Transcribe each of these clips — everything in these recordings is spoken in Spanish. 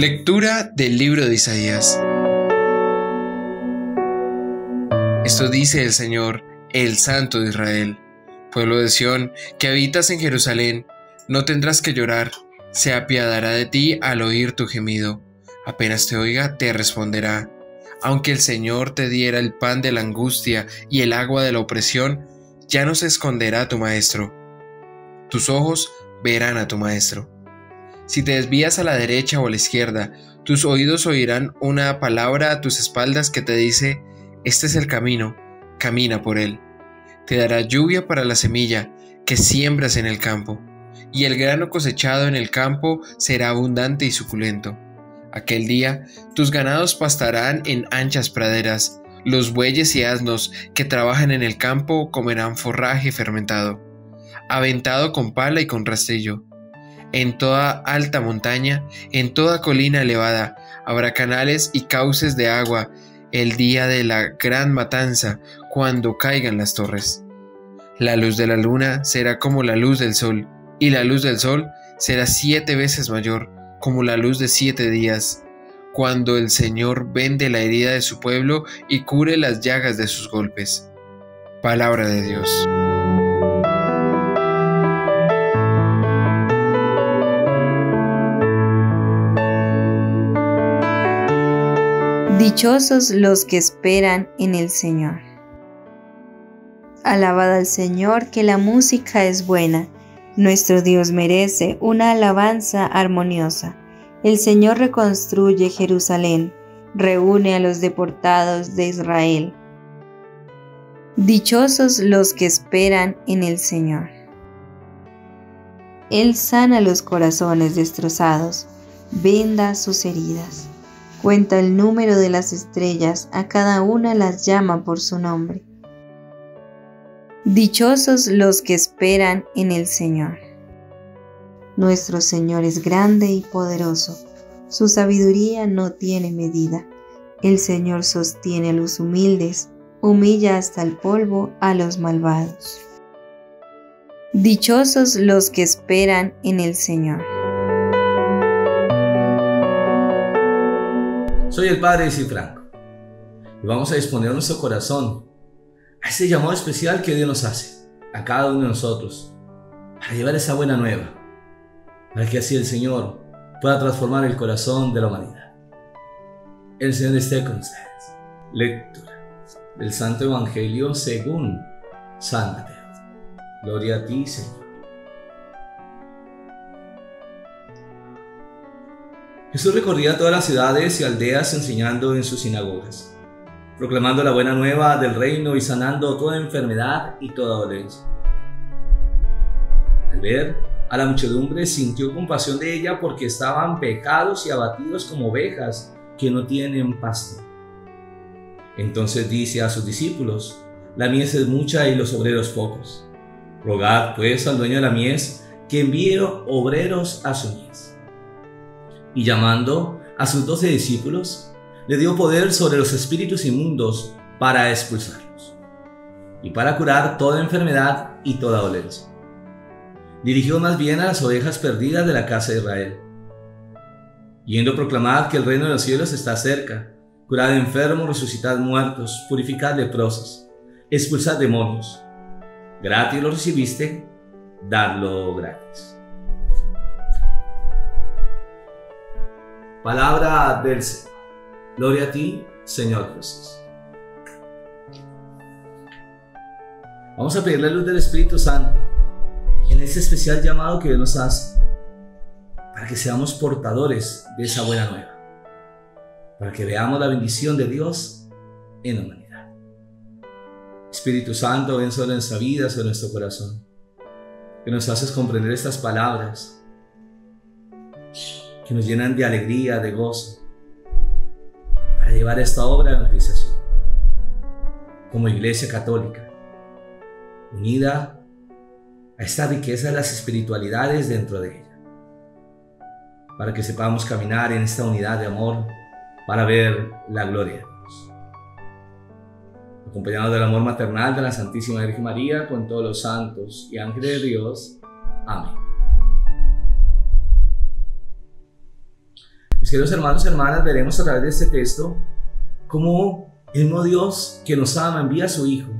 Lectura del libro de Isaías. Esto dice el Señor, el Santo de Israel. Pueblo de Sión, que habitas en Jerusalén, no tendrás que llorar, se apiadará de ti al oír tu gemido. Apenas te oiga, te responderá. Aunque el Señor te diera el pan de la angustia y el agua de la opresión, ya no se esconderá tu maestro. Tus ojos verán a tu maestro. Si te desvías a la derecha o a la izquierda, tus oídos oirán una palabra a tus espaldas que te dice, este es el camino, camina por él. Te dará lluvia para la semilla que siembras en el campo, y el grano cosechado en el campo será abundante y suculento. Aquel día tus ganados pastarán en anchas praderas, los bueyes y asnos que trabajan en el campo comerán forraje fermentado, aventado con pala y con rastrillo. En toda alta montaña, en toda colina elevada, habrá canales y cauces de agua el día de la gran matanza, cuando caigan las torres. La luz de la luna será como la luz del sol, y la luz del sol será 7 veces mayor, como la luz de 7 días, cuando el Señor vende la herida de su pueblo y cure las llagas de sus golpes. Palabra de Dios. Dichosos los que esperan en el Señor. Alabad al Señor, que la música es buena. Nuestro Dios merece una alabanza armoniosa. El Señor reconstruye Jerusalén, reúne a los deportados de Israel. Dichosos los que esperan en el Señor. Él sana los corazones destrozados, venda sus heridas. Cuenta el número de las estrellas, a cada una las llama por su nombre. Dichosos los que esperan en el Señor. Nuestro Señor es grande y poderoso, su sabiduría no tiene medida. El Señor sostiene a los humildes, humilla hasta el polvo a los malvados. Dichosos los que esperan en el Señor. Soy el Padre Yesid Franco y vamos a disponer nuestro corazón a ese llamado especial que Dios nos hace, a cada uno de nosotros, para llevar esa buena nueva, para que así el Señor pueda transformar el corazón de la humanidad. El Señor esté con ustedes. Lectura del Santo Evangelio según San Mateo. Gloria a ti, Señor. Jesús recorría todas las ciudades y aldeas enseñando en sus sinagogas, proclamando la buena nueva del reino y sanando toda enfermedad y toda dolencia. Al ver a la muchedumbre sintió compasión de ella porque estaban pecados y abatidos como ovejas que no tienen pastor. Entonces dice a sus discípulos, la mies es mucha y los obreros pocos. Rogad pues al dueño de la mies que envíe obreros a su mies. Y llamando a sus 12 discípulos, le dio poder sobre los espíritus inmundos para expulsarlos y para curar toda enfermedad y toda dolencia. Dirigió más bien a las ovejas perdidas de la casa de Israel, yendo a proclamar que el reino de los cielos está cerca, curad enfermos, resucitad muertos, purificad leprosos, expulsad demonios. Gratis lo recibiste, dadlo gratis. Palabra del Señor. Gloria a ti, Señor Jesús. Vamos a pedir la luz del Espíritu Santo en este especial llamado que Dios nos hace, para que seamos portadores de esa buena nueva, para que veamos la bendición de Dios en la humanidad. Espíritu Santo, ven sobre nuestra vida, sobre nuestro corazón, que nos haces comprender estas palabras que nos llenan de alegría, de gozo, para llevar esta obra de evangelización como Iglesia Católica, unida a esta riqueza de las espiritualidades dentro de ella, para que sepamos caminar en esta unidad de amor para ver la gloria de Dios. Acompañados del amor maternal de la Santísima Virgen María, con todos los santos y ángeles de Dios. Amén. Mis queridos hermanos y hermanas, veremos a través de este texto cómo el mismo Dios que nos ama envía a su Hijo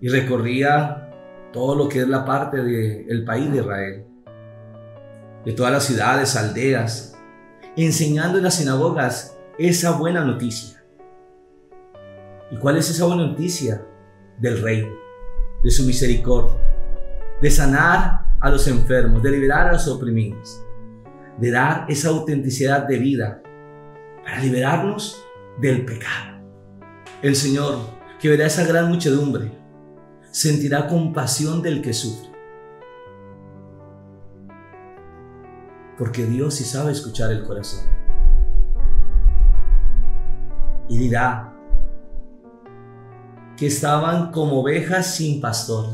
y recorría todo lo que es la parte del país de Israel, de todas las ciudades, aldeas, enseñando en las sinagogas esa buena noticia. ¿Y cuál es esa buena noticia? Del Rey, de su misericordia, de sanar a los enfermos, de liberar a los oprimidos, de dar esa autenticidad de vida para liberarnos del pecado. El Señor, que verá esa gran muchedumbre, sentirá compasión del que sufre, porque Dios sí sabe escuchar el corazón, y dirá que estaban como ovejas sin pastor,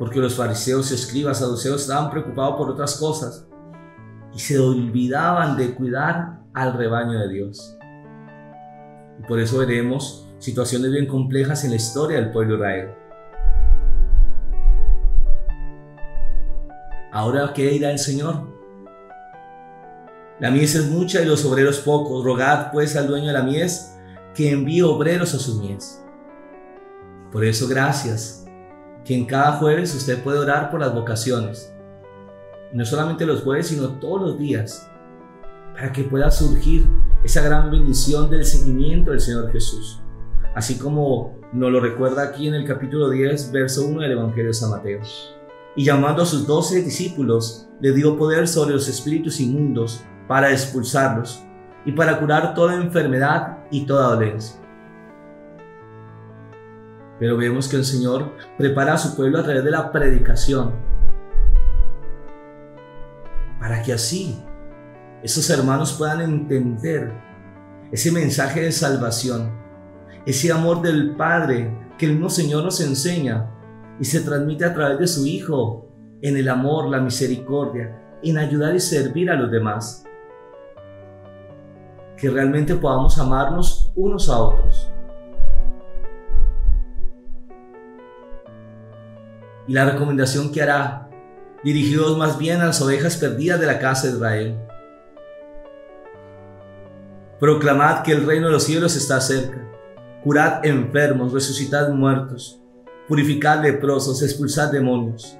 porque los fariseos y escribas saduceos estaban preocupados por otras cosas y se olvidaban de cuidar al rebaño de Dios. Y por eso veremos situaciones bien complejas en la historia del pueblo de Israel. Ahora, ¿qué dirá el Señor? La mies es mucha y los obreros pocos. Rogad pues al dueño de la mies que envíe obreros a su mies. Por eso, gracias que en cada jueves usted puede orar por las vocaciones, y no solamente los jueves sino todos los días, para que pueda surgir esa gran bendición del seguimiento del Señor Jesús, así como nos lo recuerda aquí en el capítulo 10 verso 1 del Evangelio de San Mateo. Y llamando a sus 12 discípulos le dio poder sobre los espíritus inmundos para expulsarlos y para curar toda enfermedad y toda dolencia. Pero vemos que el Señor prepara a su pueblo a través de la predicación, para que así esos hermanos puedan entender ese mensaje de salvación, ese amor del Padre que el mismo Señor nos enseña y se transmite a través de su Hijo, en el amor, la misericordia, en ayudar y servir a los demás. Que realmente podamos amarnos unos a otros. Y la recomendación que hará, dirigidos más bien a las ovejas perdidas de la casa de Israel. Proclamad que el reino de los cielos está cerca. Curad enfermos, resucitad muertos, purificad leprosos, expulsad demonios.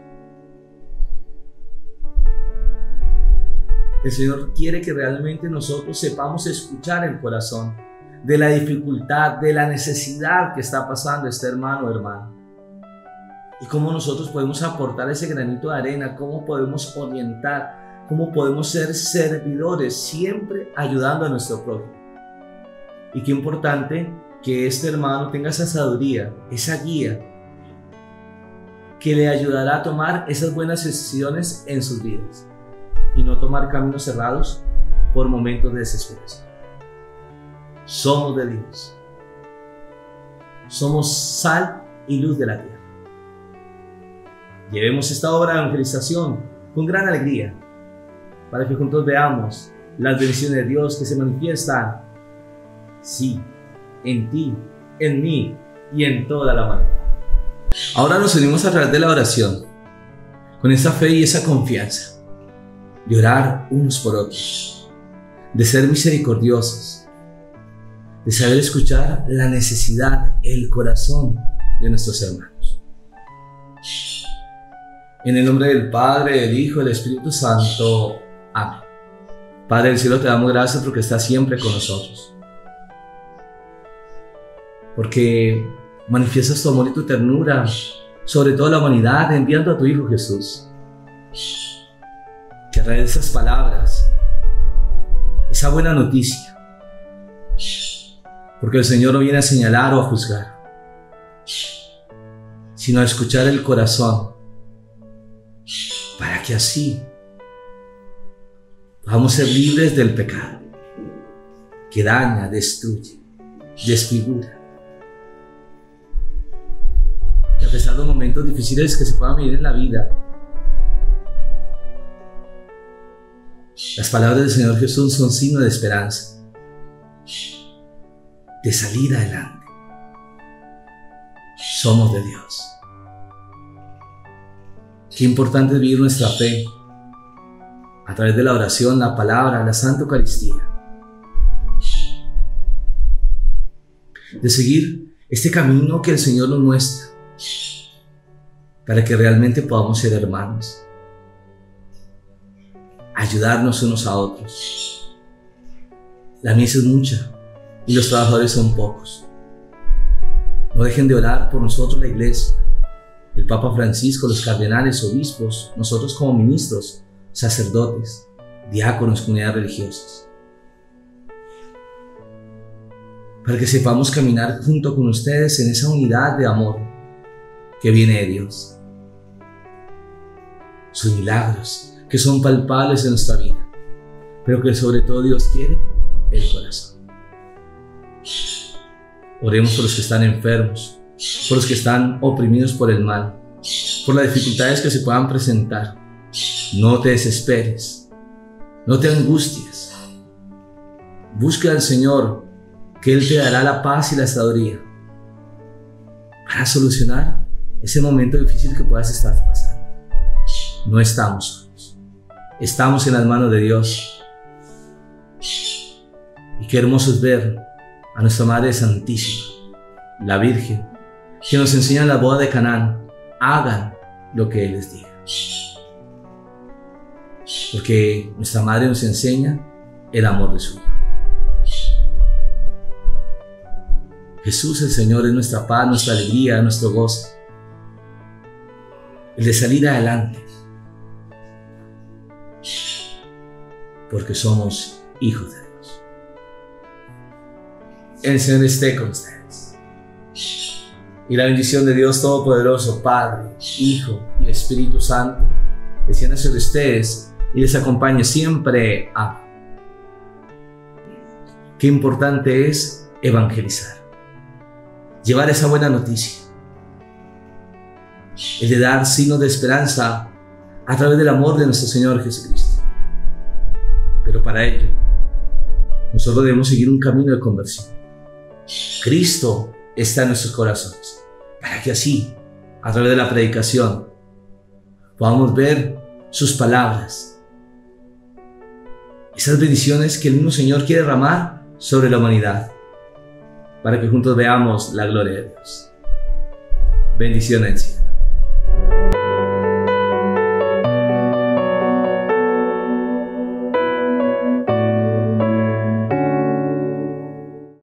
El Señor quiere que realmente nosotros sepamos escuchar el corazón de la dificultad, de la necesidad que está pasando este hermano o hermana. Y cómo nosotros podemos aportar ese granito de arena, cómo podemos orientar, cómo podemos ser servidores, siempre ayudando a nuestro prójimo. Y qué importante que este hermano tenga esa sabiduría, esa guía, que le ayudará a tomar esas buenas decisiones en sus vidas y no tomar caminos cerrados por momentos de desesperación. Somos de Dios. Somos sal y luz de la tierra. Llevemos esta obra de evangelización con gran alegría, para que juntos veamos las bendiciones de Dios que se manifiestan, sí, en ti, en mí y en toda la humanidad. Ahora nos unimos a través de la oración, con esa fe y esa confianza, de orar unos por otros, de ser misericordiosos, de saber escuchar la necesidad, el corazón de nuestros hermanos. En el nombre del Padre, del Hijo, del Espíritu Santo. Amén. Padre del cielo, te damos gracias porque estás siempre con nosotros, porque manifiestas tu amor y tu ternura sobre toda la humanidad, enviando a tu Hijo Jesús, que a través de esas palabras, esa buena noticia, porque el Señor no viene a señalar o a juzgar, sino a escuchar el corazón, para que así podamos ser libres del pecado que daña, destruye, desfigura. Que a pesar de los momentos difíciles que se puedan vivir en la vida, las palabras del Señor Jesús son signo de esperanza, de salir adelante. Somos de Dios. Qué importante es vivir nuestra fe a través de la oración, la palabra, la Santa Eucaristía, de seguir este camino que el Señor nos muestra para que realmente podamos ser hermanos, ayudarnos unos a otros. La misa es mucha y los trabajadores son pocos. No dejen de orar por nosotros, la Iglesia, el Papa Francisco, los cardenales, obispos, nosotros como ministros, sacerdotes, diáconos, comunidades religiosas, para que sepamos caminar junto con ustedes en esa unidad de amor que viene de Dios. Sus milagros que son palpables en nuestra vida, pero que sobre todo Dios quiere el corazón. Oremos por los que están enfermos, por los que están oprimidos por el mal, por las dificultades que se puedan presentar. No te desesperes, no te angusties. Busca al Señor, que Él te dará la paz y la sabiduría para solucionar ese momento difícil que puedas estar pasando. No estamos solos, estamos en las manos de Dios. Y qué hermoso es ver a nuestra Madre Santísima, la Virgen, que nos enseña en la boda de Canaán: hagan lo que Él les diga. Porque nuestra Madre nos enseña el amor de su Hijo. Jesús el Señor es nuestra paz, nuestra alegría, nuestro gozo, el de salir adelante, porque somos hijos de Dios. El Señor esté con ustedes. Y la bendición de Dios Todopoderoso, Padre, Hijo y Espíritu Santo, descienda sobre ustedes y les acompañe siempre. Amén. Qué importante es evangelizar, llevar esa buena noticia, el de dar signos de esperanza a través del amor de nuestro Señor Jesucristo. Pero para ello, nosotros debemos seguir un camino de conversión. Cristo está en nuestros corazones, para que así, a través de la predicación, podamos ver sus palabras, esas bendiciones que el mismo Señor quiere derramar sobre la humanidad, para que juntos veamos la gloria de Dios. Bendiciones.